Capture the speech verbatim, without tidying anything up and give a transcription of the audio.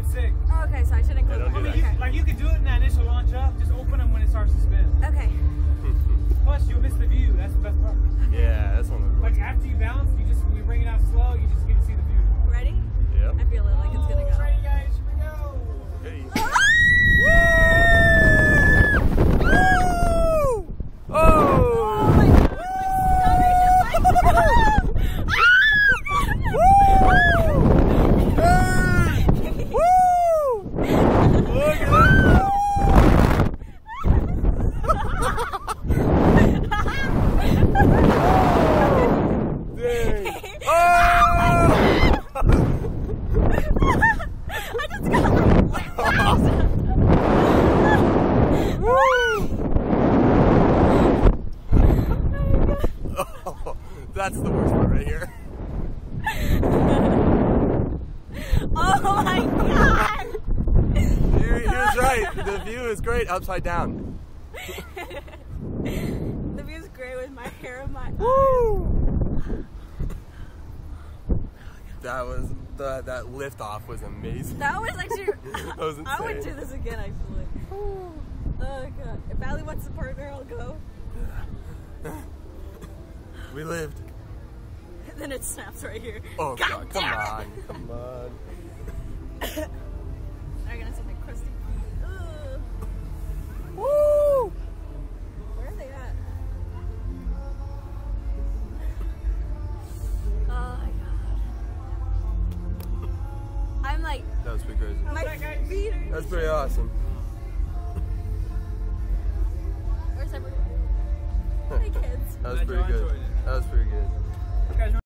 get sick. Oh, okay, so I shouldn't close them. I mean, you, like you can do it in that initial launch up. Just open them when it starts to spin. Okay. Plus, you'll miss the view. That's the best part. Yeah, that's one of the. Like after you balance, you just we bring it out slow. You just get to see the view. Ready? Yeah. I feel it like it's gonna go. Oh, ready, guys? Here we go. Hey. That's the worst part right here. Oh my god! He was right. The view is great upside down. The view is great with my hair in my eyes. Woo! That was the that lift off was amazing. That was actually. That was insane. I would do this again actually. Oh god! If Allie wants a partner, I'll go. We lived. And then it snaps right here. Oh god, god come on, it. come on. I'm gonna see the crusty. Ugh. Woo! Where are they at? Oh my god. I'm like. That was pretty crazy. My feet are. That's pretty awesome. Where's everyone? Hey kids. That was pretty good. That was pretty good.